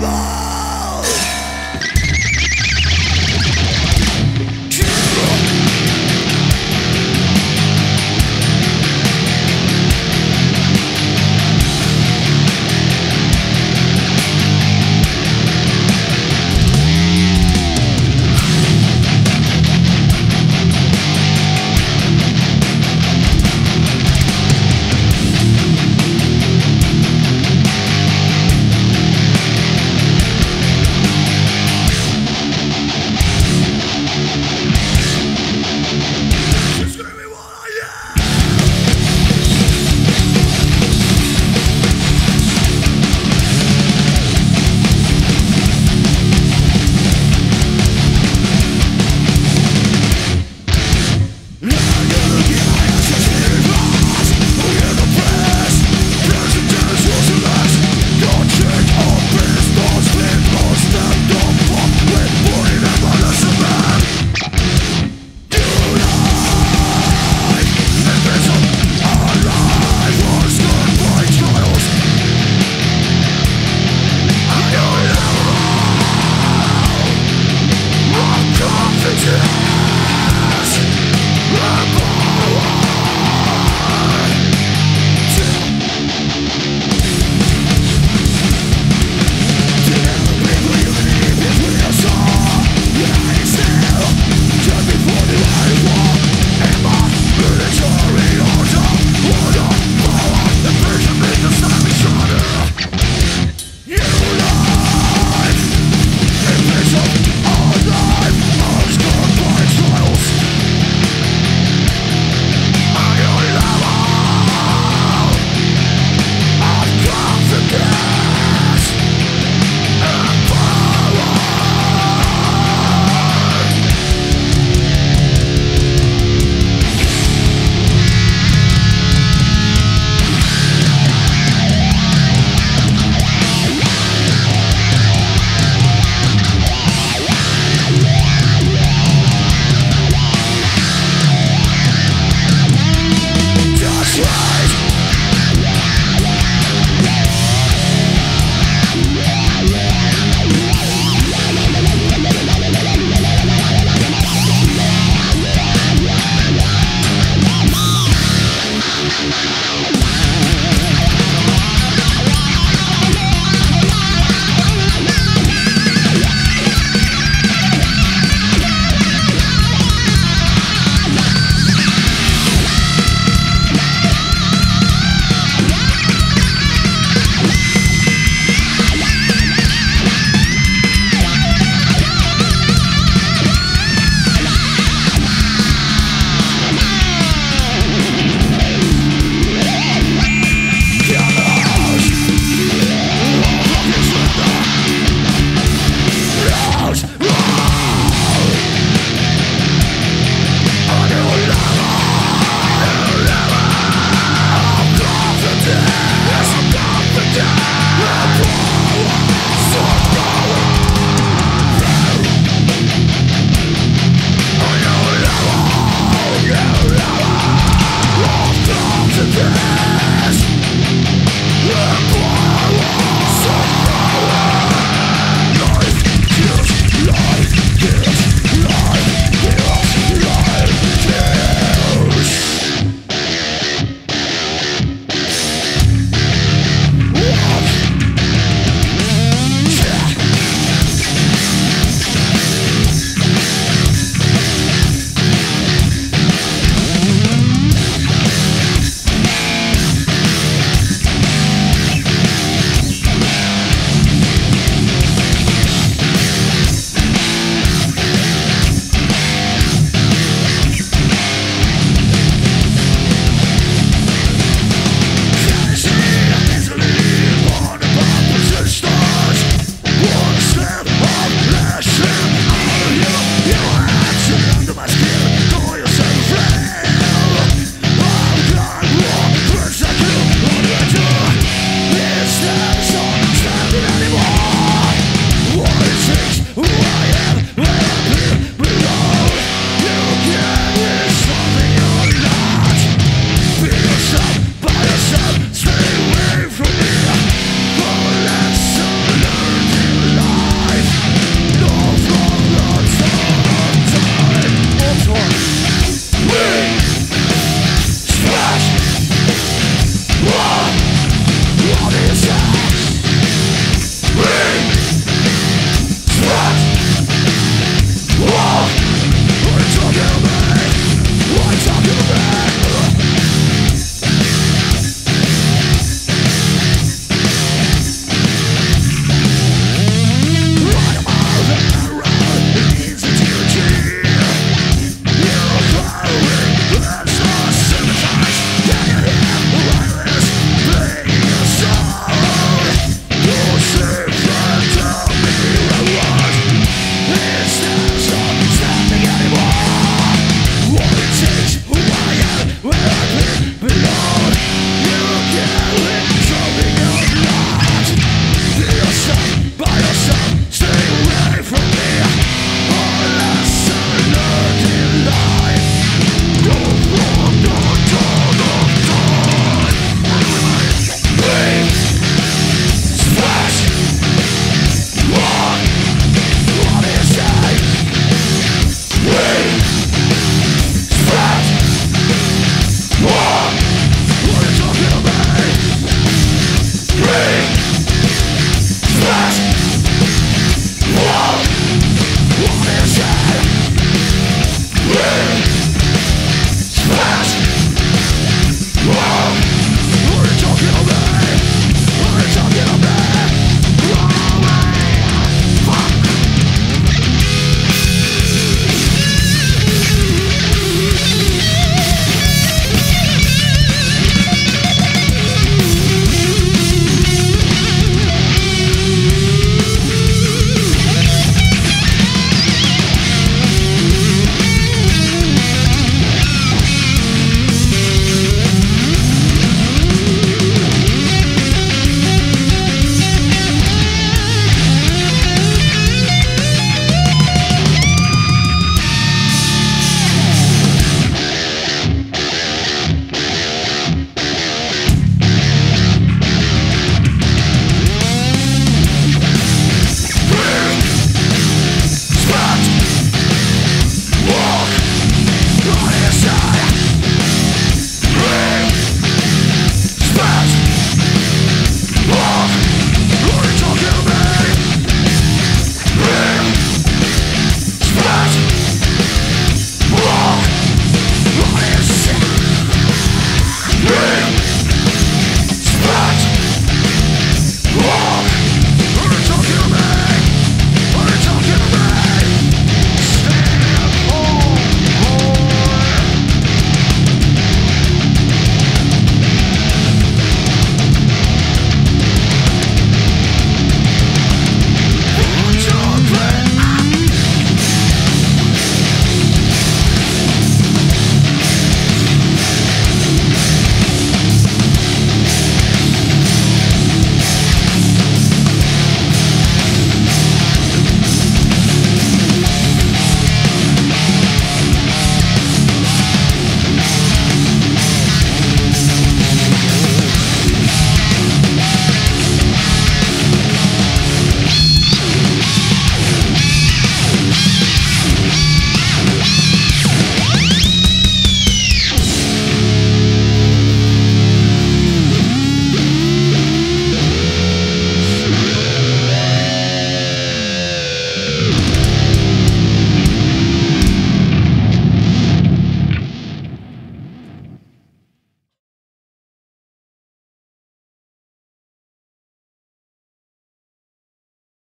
Come on!